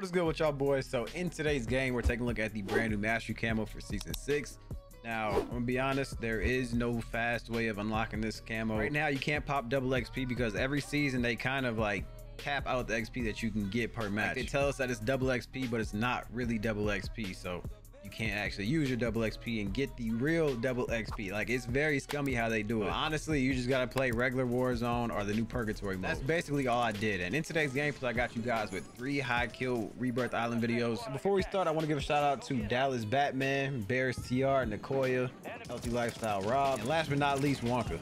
What is good with y'all boys? So in today's game, we're taking a look at the brand new mastery camo for season 6. Now I'm gonna be honest, there is no fast way of unlocking this camo right now. You can't pop double XP because every season they kind of like cap out the XP that you can get per match. Like they tell us that it's double XP, but it's not really double XP, so you can't actually use your double XP and get the real double XP. Like, it's very scummy how they do it. Honestly, you just gotta play regular Warzone or the new Purgatory mode. That's basically all I did. And in today's gameplay, I got you guys with 3 high kill Rebirth Island videos. Before we start, I want to give a shout out to Dallas Batman, Bears TR, Nicoya, Healthy Lifestyle Rob, and last but not least, Wonka.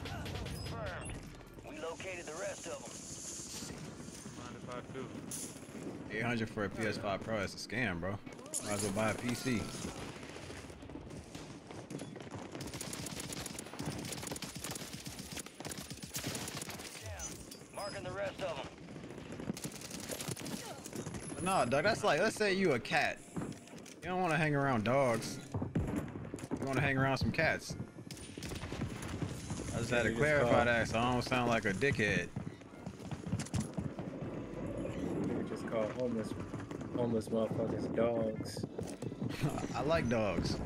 We located the rest of them. 800 for a PS5 Pro. That's a scam, bro. Might as well buy a PC. Marking the rest of them. No, dog, that's like, let's say you a cat. You don't want to hang around dogs. You want to hang around some cats. I just had to clarify that so I don't sound like a dickhead. Just called homeless motherfuckers dogs. I like dogs.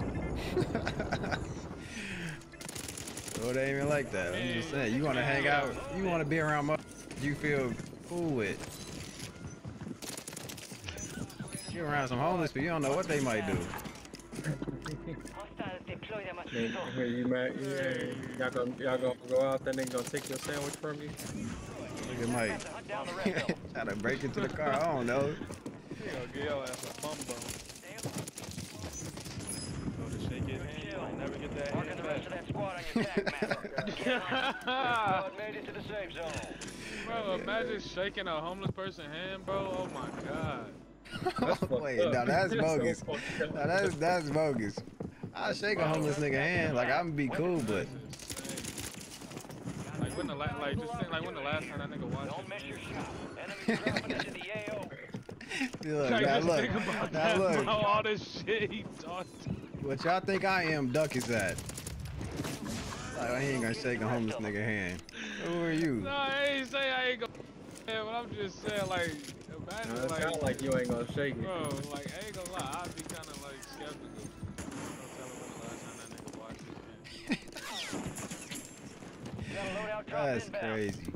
Oh, they ain't even like that. I'm just saying, you want to hang out, you want to be around motherfuckers you feel cool with. You're around some homeless, but you don't know what they might do. Y'all gonna go out there and they gonna take your sandwich from you? Look at Mike. Try to break into the car, I don't know. Bro, imagine shaking a homeless person's hand, bro. Oh my god. Wait, no, that's bogus. No, that's bogus. I shake a homeless nigga hand, like I'm be cool, but like when the last time that nigga watched. Don't miss your shot. Enemy dropping into the AO. Look, like, now look, now look. All this shit he talked. What y'all think I am, Duck is at? Like, I ain't gonna shake a homeless nigga hand. Who are you? No, I ain't say I ain't gonna yeah, but I'm just saying, like, imagine, no, it sounds like you ain't gonna shake it. Bro, like, I ain't gonna lie, I'd be kinda, like, skeptical. That's crazy.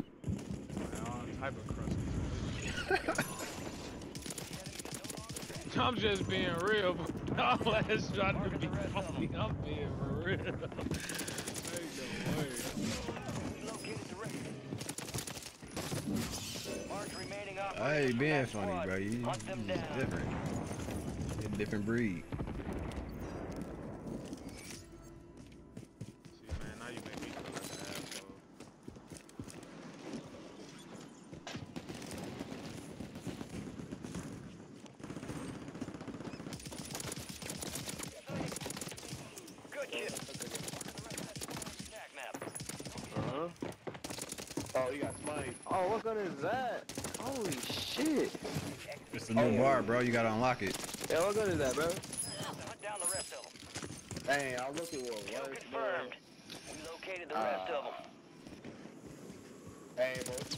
I'm just being real, but all that's trying to be funny. I'm being real. There you go, I ain't being funny, bro. You different. You're a different breed. Oh, you got spiked. Oh, what gun is that? Holy shit. It's a new bar, bro. You gotta unlock it. Yeah, what gun is that, bro? Hunt down the rest of them. Dang, I looked at what was confirmed. We located the rest of them. Hey, bro, what's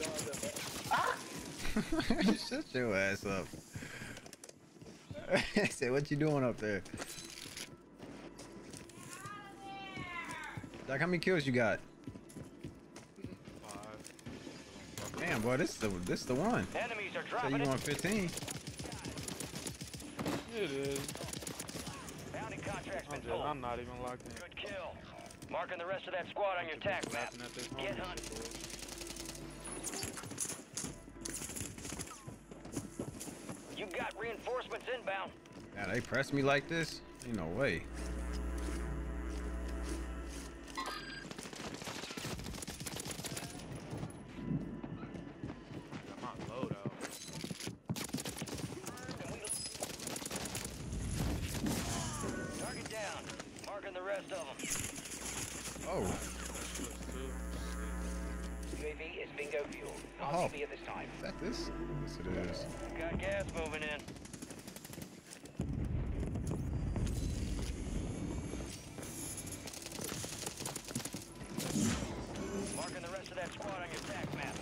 going on? Shut your ass up. Say, what you doing up there? Like, how many kills you got? 5. Damn, boy, this is the one. Enemies are dropping. So you want 15? It is. Bounty contract's been pulled. I'm not even locked in. Good kill. Marking the rest of that squad on your tack map. Get hunted. You got reinforcements inbound. Yeah, they pressed me like this? Ain't no way. Oh. UAV is bingo fuel. I'll be at this time. Is that this? Yes, it is. Got gas moving in. Marking the rest of that squad on your tack map.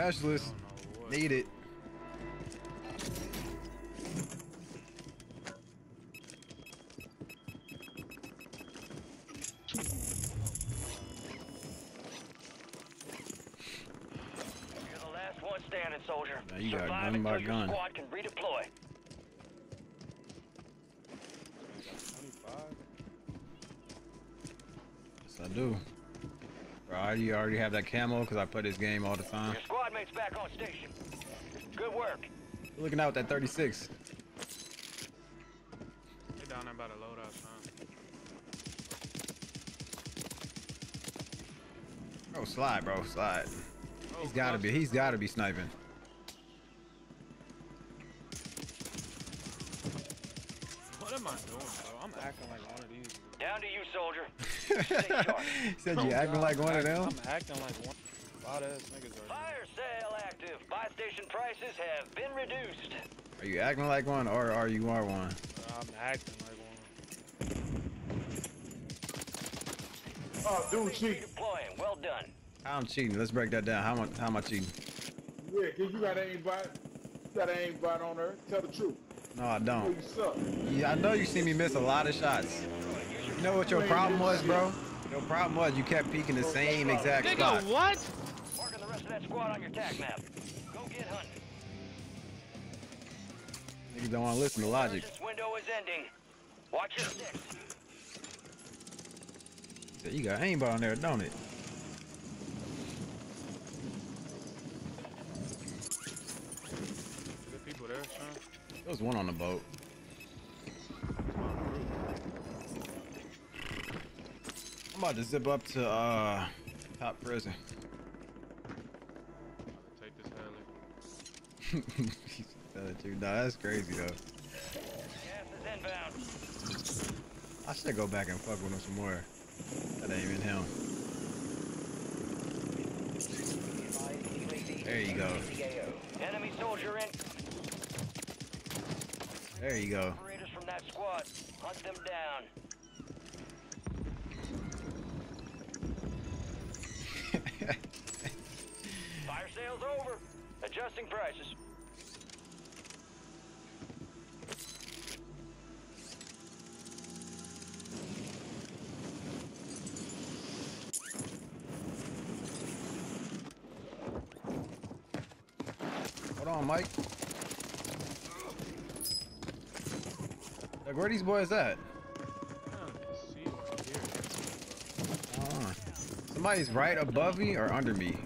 Specialist. Need it. Standing, soldier. Now you got gun by gun. Squad can redeploy. Yes, I do. Bro, you already have that camo because I play this game all the time. Your squad mate's back on station. Good work. You're looking out with that 36. They're down there by the loadout, huh? Oh, slide, bro, slide. He's gotta be sniping. What am I doing, bro? I'm acting like one of these. Down to you, soldier. He said you acting like one of them? I'm acting like one. A lot of niggas are. Fire sale active. Buy station prices have been reduced. Are you acting like one or are you are one? I'm acting like one. Oh, dude, cheat. Deploying. Well done. I'm cheating. Let's break that down. How am I cheating? Yeah, because you got an aimbot. You got an aimbot on her. Tell the truth. No, I don't. You suck. Yeah, I know you see me miss a lot of shots. You know what your problem was, bro? Your problem was you kept peeking the same exact spot. Nigga, what? Marking the rest of that squad on your tag map. Go get hunting. Niggas don't want to listen to logic. This window is ending. Watch your six. So you got aimbot on there, don't it? There was one on the boat. I'm about to zip up to top prison. Take this heli. Nah, that's crazy though. Gas is inbound. I should go back and fuck with him some more. That ain't even him. There you go. Enemy soldier in. There you go. Operators from that squad, hunt them down. Fire sales over. Adjusting prices. Hold on, Mike. Like, where are these boys at? Somebody's right above me or under me.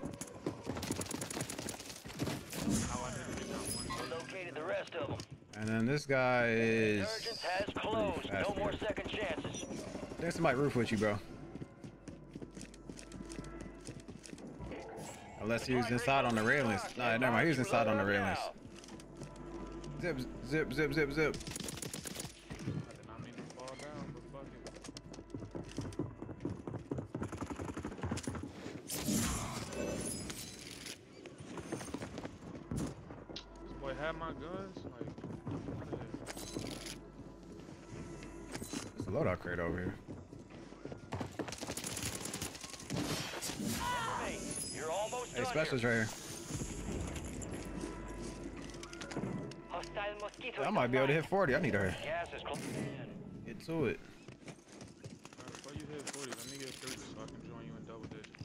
Located the rest of them. And then this guy is. Emergence has closed. No more second chances. There's somebody roof with you, bro. Unless he was inside on the railings. Nah, never mind. He was inside on the railings. Zip, zip, zip, zip, zip. Loadout crate over here. Hey, you're almost done. Hey, specialist right here. I might be able to hit 40. I need her. Get to it. Before you hit 40, let me get 30 so I can join you in double digits.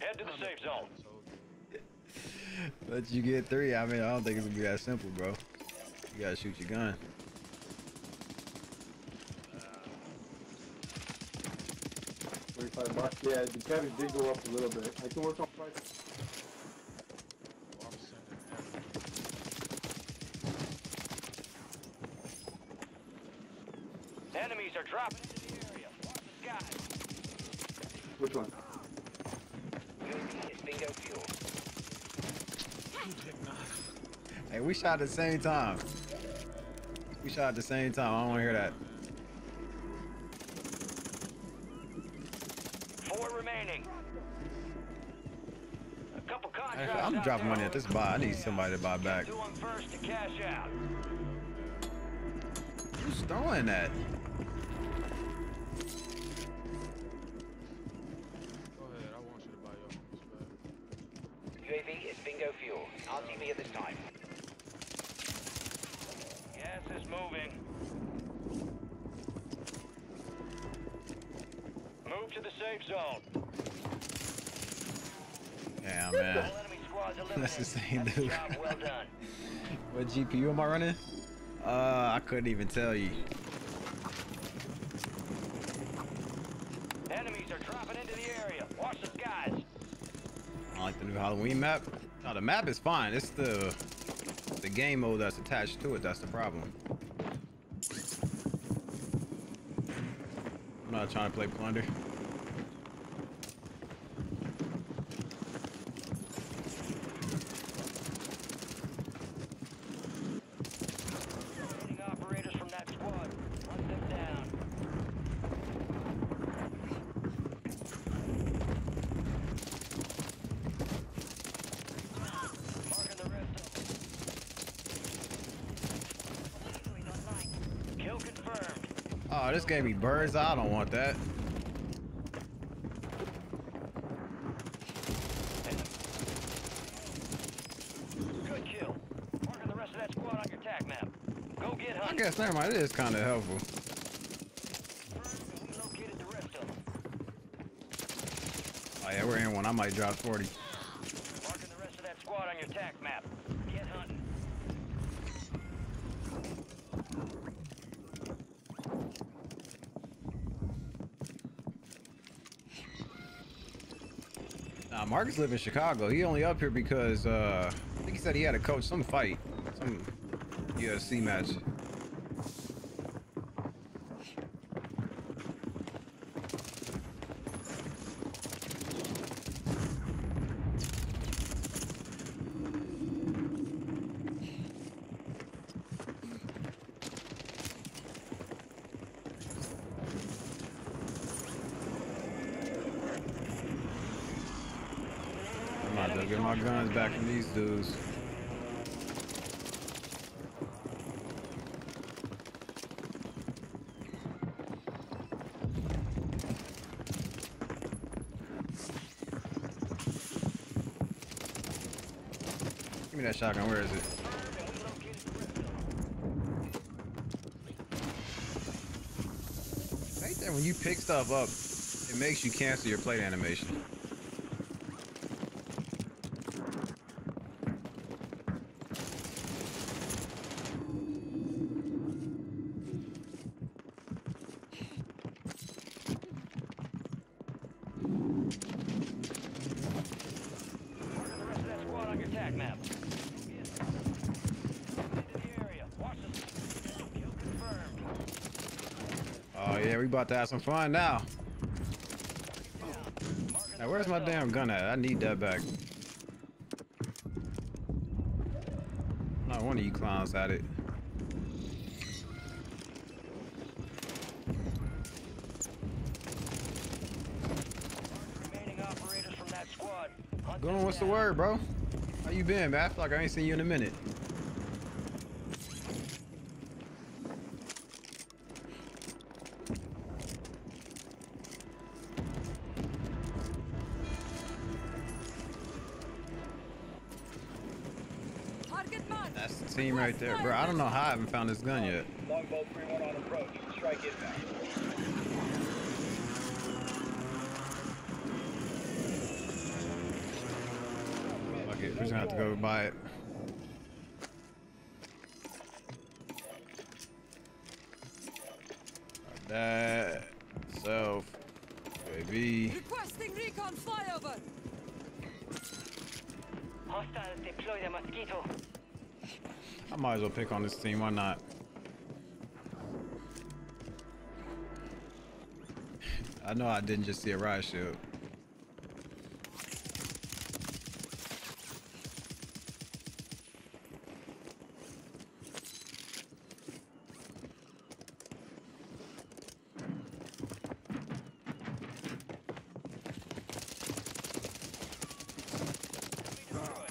Head to the safe zone. Let you get 3. I mean, I don't think it's gonna be that simple, bro. You gotta shoot your gun. Yeah, the cabbage did go up a little bit. I can work on prices. Enemies are dropping into the area. Watch the sky. Which one? Bingo fuel. Hey, we shot at the same time. We shot at the same time. I don't want to hear that. I'm dropping money at this buy. I need somebody to buy back. Who's throwing that? Go ahead, I want you to buy your homes back. fuel. RTV at this time. Gas is moving. Move to the safe zone. Yeah, man. That's insane, dude. What GPU am I running? I couldn't even tell you. Enemies are dropping into the area. Watch the skies. I like the new Halloween map. No, the map is fine. It's the game mode that's attached to it. That's the problem. I'm not trying to play Plunder. Oh, this gave me bird's eye. I don't want that. Good kill. Marking the rest of that squad on your tag map. Go get him. I guess never mind. It is kind of helpful. We located the rest of them. Oh yeah, we're in one. I might drop 40. Marking the rest of that squad on your tag map. Get hunting. Marcus lives in Chicago. He only up here because I think he said he had a coach some fight, some UFC match. Get my guns back from these dudes. Give me that shotgun. Where is it? Right there, when you pick stuff up, it makes you cancel your plate animation. Yeah, we about to have some fun now. Now, where's my damn gun at? I need that back. Not one of you clowns had it. Go on, what's the word, bro? How you been, man? I feel like I ain't seen you in a minute. That's the team right there, bro. I don't know how I haven't found this gun yet. Longbow 3-1 on approach. Strike it back. Fuck it. We're just gonna have to go buy it. That self, baby. Requesting recon flyover. Hostiles deploy the mosquito. I might as well pick on this team, why not? I know I didn't just see a riot shield.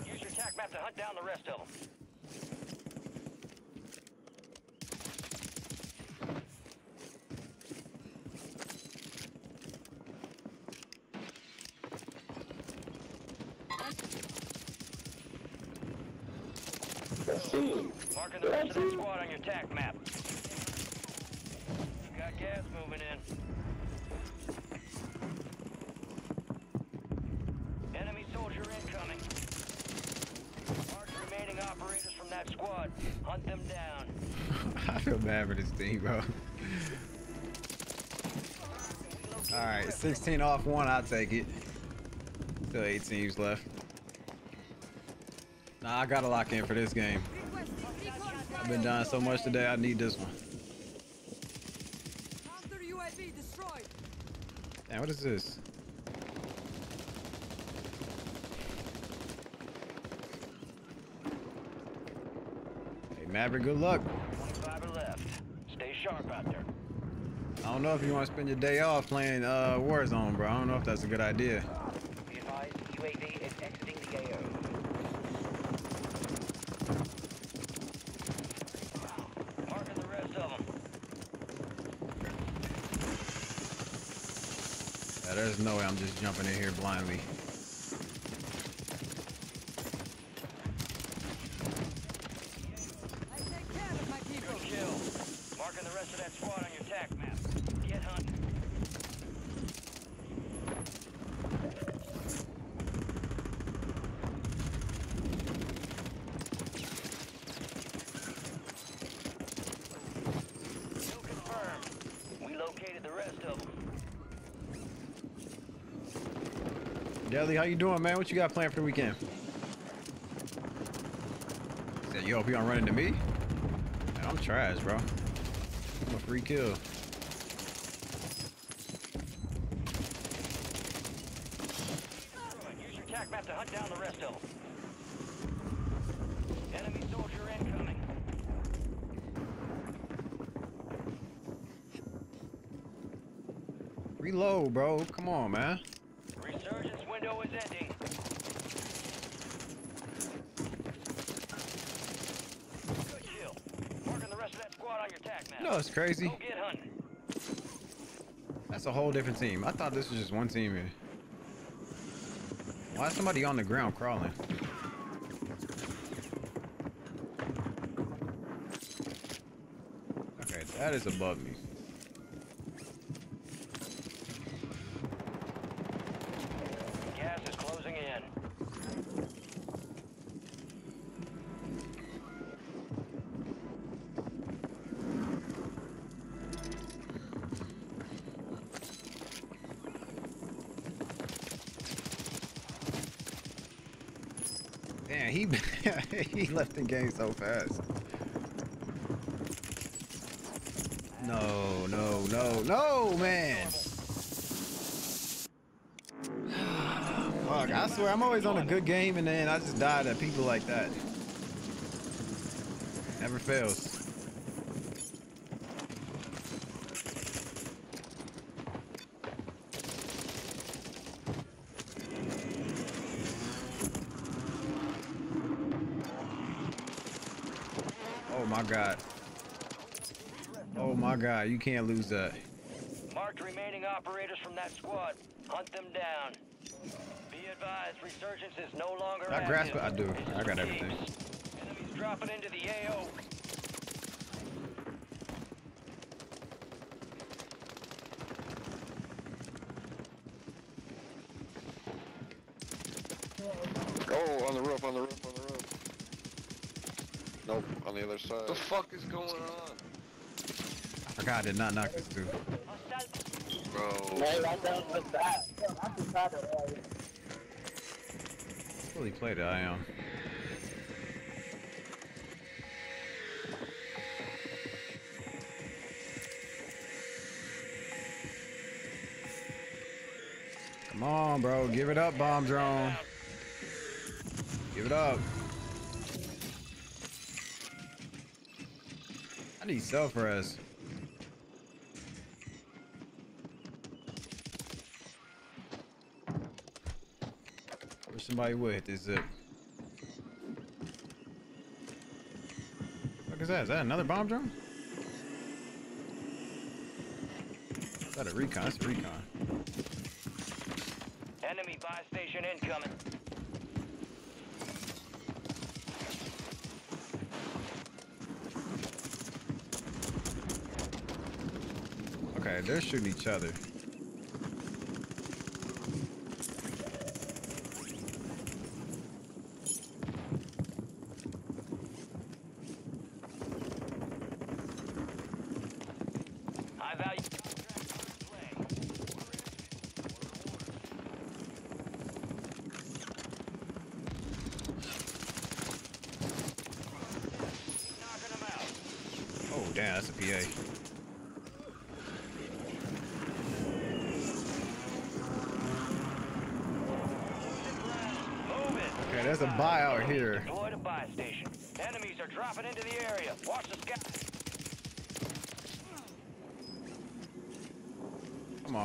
Use your tac map to hunt down the rest of them. Marking the rest of the squad on your attack map. You got gas moving in. Enemy soldier incoming. Mark the remaining operators from that squad. Hunt them down. I feel bad for this thing, bro. Alright, 16 off one, I'll take it. Still 8 teams left. Nah, I gotta lock in for this game. I've been dying so much today, I need this one. Damn, what is this? Hey, Maverick, good luck. 25 left. Stay sharp out there. I don't know if you want to spend your day off playing Warzone, bro. I don't know if that's a good idea. Be advised, UAV is exiting the AO. Marking the rest of them. Yeah, there's no way I'm just jumping in here blindly. I take care of my people. Good kill. Marking the rest of that squad on your attack map. Get hunting. Kill confirmed. We located the rest of them. Deli, how you doing, man? What you got planned for the weekend? Said, yo, if you don't run into me, man, I'm trash, bro. I'm a free kill. To hunt down the rest of them. Enemy soldier incoming. Reload, bro. Come on, man. Resurgence window is ending. Good kill. Marking the rest of that squad on your attack map. No, it's crazy. Go get hunting. That's a whole different team. I thought this was just one team here. Why is somebody on the ground crawling? Okay, that is above me. Gas is closing in. Man, he left the game so fast. No, no, no, no, man. Fuck, I swear I'm always on a good game and then I just die to people like that. Never fails. Oh my god. Oh my god, you can't lose that. Marked remaining operators from that squad. Hunt them down. Be advised, resurgence is no longer active. I grasp it, I do. I got everything. Enemies dropping into the AO. Oh, on the roof, on the roof, on the roof. Nope, on the other side. What the fuck is going on? I forgot I did not knock this dude. Bro. Fully played it, I am. Come on, bro. Give it up, bomb drone. Give it up. I need self res. Wish somebody would hit this zip. What is that? Is that another bomb drone? Is that a recon? It's a recon. Enemy buy station incoming. Okay, they're shooting each other.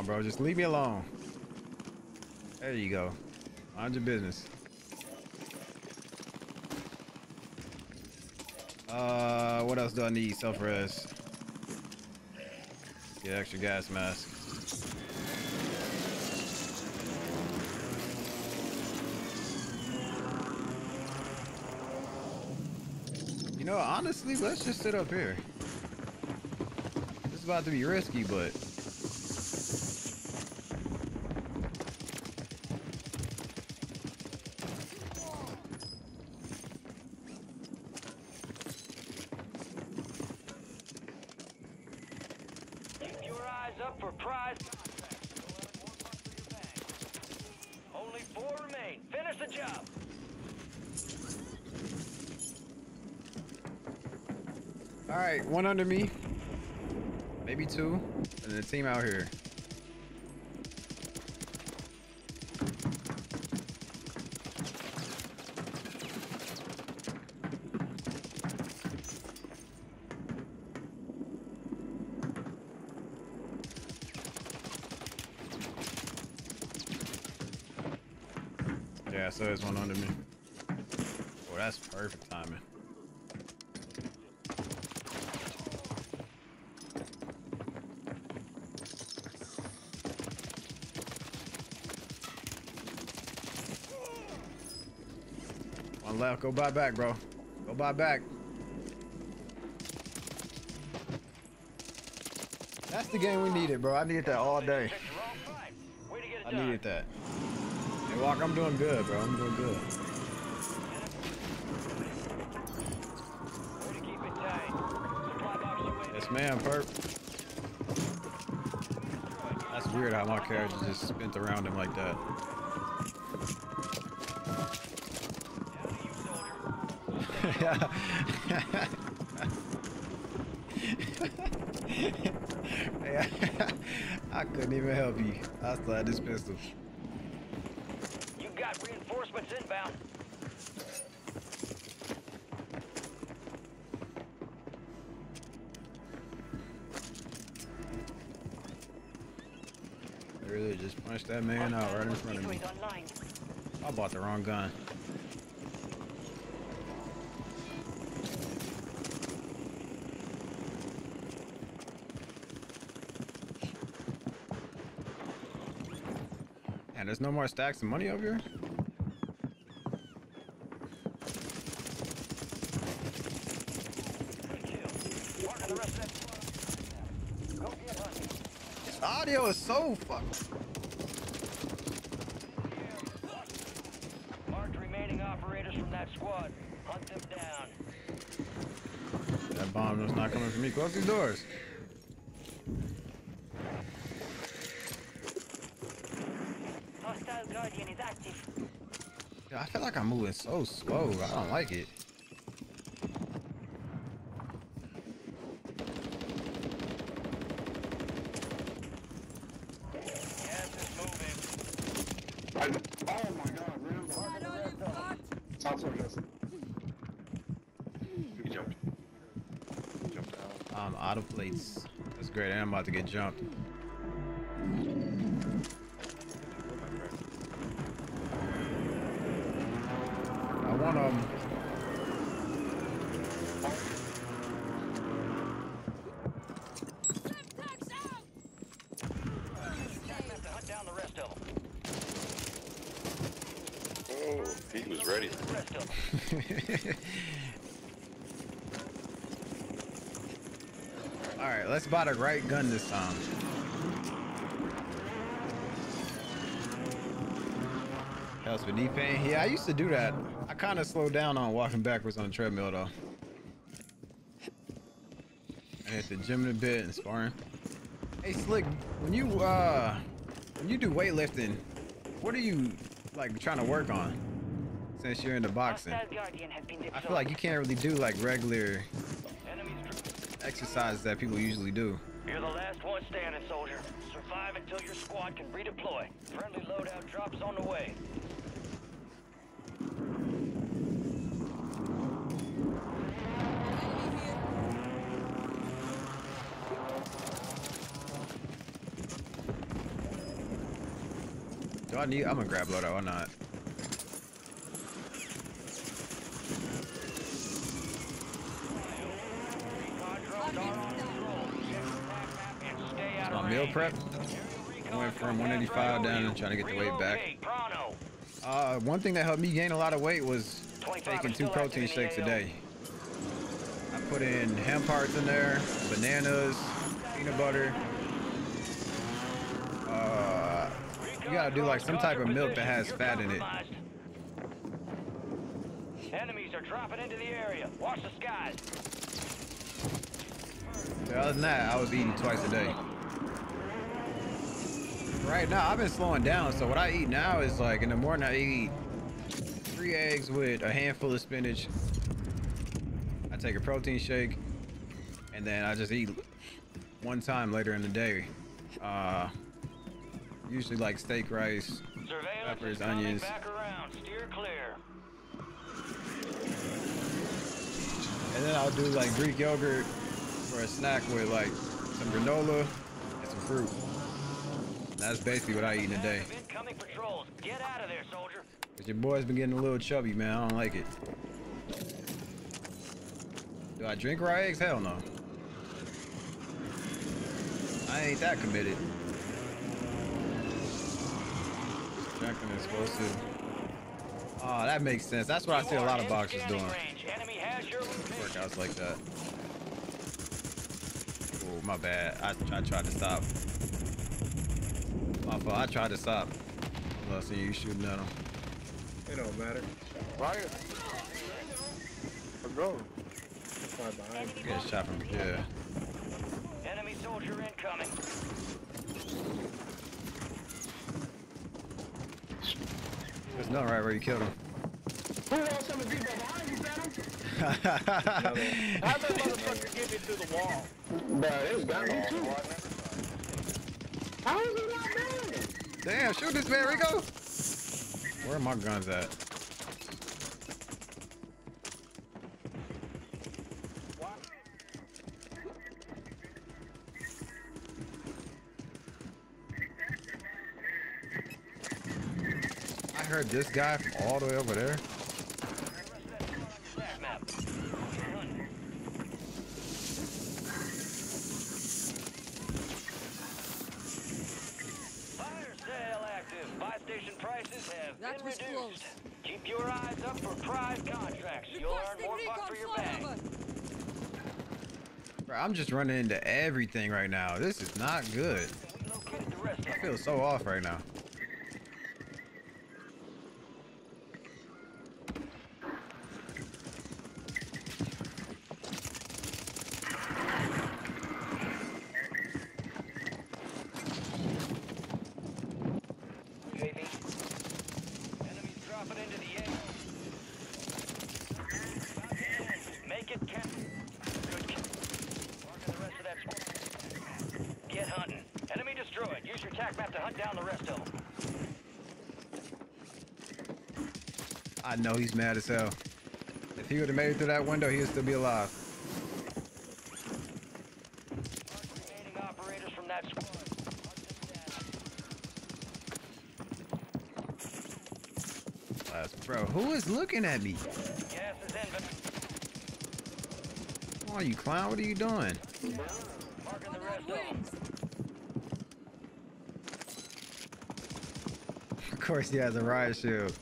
Bro, just leave me alone. There you go. Mind your business. What else do I need? Self-res. Get extra gas mask. You know, honestly, let's just sit up here. It's about to be risky, but one under me, maybe two, and the team out here. Yeah, so there's one under me. Oh, that's perfect timing. Left. Go buy back, bro. Go buy back. That's the game we needed, bro. I needed that all day. I needed that. Hey, Walk, I'm doing good, bro. I'm doing good. Yes, man, Perp. That's weird how my character just spins around him like that. Yeah. I couldn't even help you. I still had this pistol. You got reinforcements inbound. I really just punched that man out right in front of me. I bought the wrong gun. There's no more stacks of money over here? This audio is so fucked. Marked remaining operators from that squad. Hunt them down. That bomb was not coming from me. Close these doors. I feel like I'm moving so slow. I don't like it. I'm out of plates. That's great. And I'm about to get jumped. All right, let's buy the right gun this time. That was for knee pain. Yeah, I used to do that. I kind of slowed down on walking backwards on the treadmill though. And at the gym in a bit and sparring. Hey Slick, when you do weightlifting, what are you like trying to work on? Since you're into boxing, I feel like you can't really do like regular exercises that people usually do. You're the last one standing, soldier. Survive until your squad can redeploy. Friendly loadout drops on the way. Do I need? I'm gonna grab loadout or not? Meal prep. I went from 185 down and trying to get the weight back. One thing that helped me gain a lot of weight was taking 2 protein shakes a day. I put in hemp hearts in there, bananas, peanut butter. You gotta do like some type of milk that has fat in it. Enemies are dropping into the area. Watch the skies. Other than that, I was eating twice a day. Right now, I've been slowing down, so what I eat now is like in the morning I eat 3 eggs with a handful of spinach. I take a protein shake, and then I just eat one time later in the day. Usually like steak, rice, peppers, onions. And then I'll do like Greek yogurt for a snack with like some granola and some fruit. That's basically what I eat in a day. Get out of there, soldier. Cause your boy's been getting a little chubby, man. I don't like it. Do I drink raw eggs? Hell no. I ain't that committed. Drinking explosive. Oh, that makes sense. That's what I see a lot of boxers doing. Workouts like that. Oh, my bad. I tried to stop. My fault. I tried to stop. I see you shooting at him. It don't matter. Fire. I'm going. I'm behind. Get a shot from here. Enemy soldier incoming. There's nothing right where you killed him. Who else on the people behind you, Phantom? How'd that motherfucker get me through the wall? Bro, it was down here too. How is it not moving? Damn, shoot this man, Rico! Where are my guns at? I heard this guy from all the way over there. Keep your eyes up for prize contracts. You'll earn more bucks for your bang. Bro, I'm just running into everything right now. This is not good. I feel so off right now. I know he's mad as hell. If he would have made it through that window, he would still be alive. Remaining operators from that squad. Bro, who is looking at me? Gas is in. Come on, you clown. What are you doing? Marking the rest of course, he has a riot shield.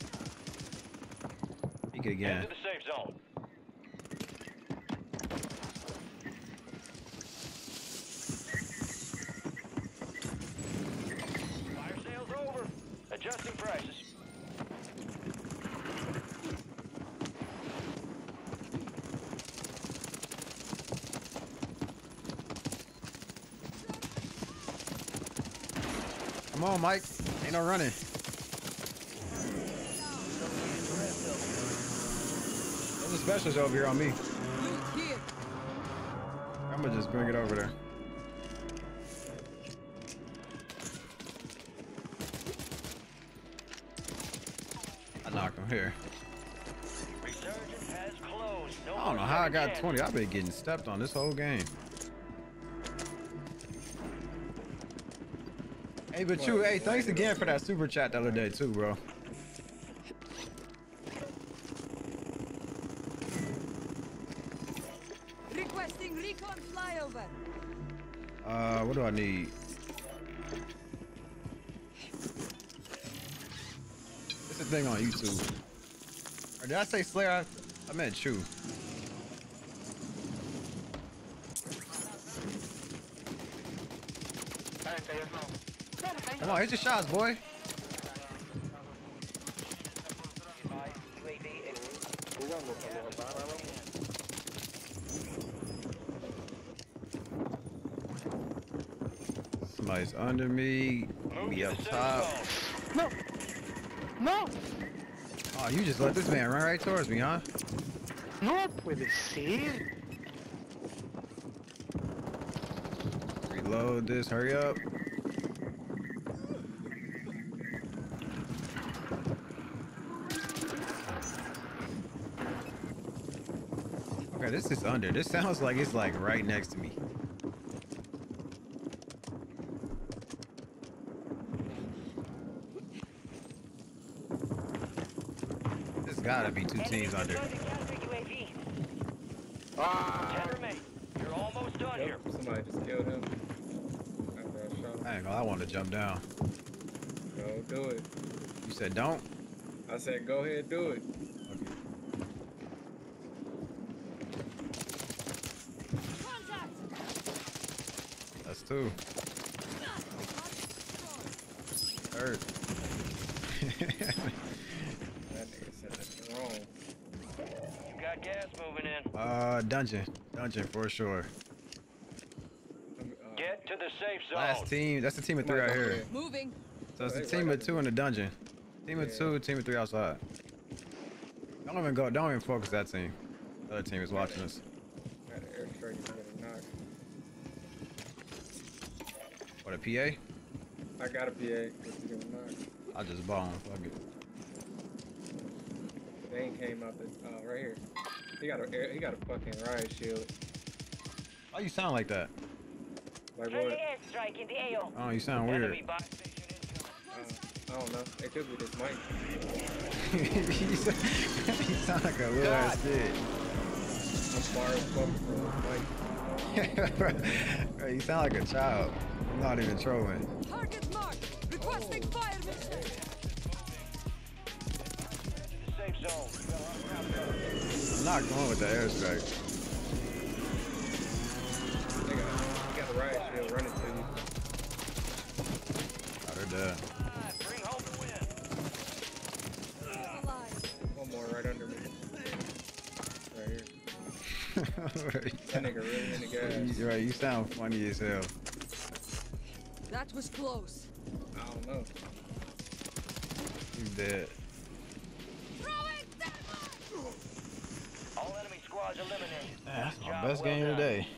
Again. Into the safe zone. Adjusting prices. Come on, Mike. Ain't no running. There's a specialist over here on me. I'm gonna just bring it over there. I knocked him here. I don't know how I got 20. I've been getting stepped on this whole game. Hey, but you, hey, thanks again for that super chat the other day too, bro. Requesting recon flyover. What do I need? It's a thing on YouTube. Or did I say Slayer? I meant Chew. Come on, hit your shots, boy. Somebody's under me. Be up top. No! No! Oh, you just let this man run right towards me, huh? Not with a save. Reload this, hurry up. This is under. This sounds like it's like right next to me. There's gotta be two teams under. Ah! You're almost done here. Somebody just killed him. Hang on, I want to jump down. Go do it. You said don't? I said go ahead, do it. Too. Third. That nigga said that's wrong. You got gas moving in. Dungeon. Dungeon for sure. Get to the safe zone. Last team. That's the team of three out here. Moving. So it's the team of two in the dungeon. Team of two, team of three outside. Don't even go. Don't even focus that team. The other team is watching us. A PA? I got a PA. I just bombed. Fuck it. They ain't came out the right here. He got a fucking riot shield. Why you sound like that? Like what? Oh, you sound weird. I don't know. It could be this mic. You sound like a little ass bitch. I'm far as fuck from this mic. You sound like a child. I'm not even trolling. Target mark. Requesting fire mission. I'm not going with the airstrike. They got a riot shield running to you. Got her dead. Bring home the win. One more right under me. Right here. That nigga really in the gas. You're right, you sound funny as hell. That was close. I don't know. He's dead. All enemy squads eliminated. That's my best game today.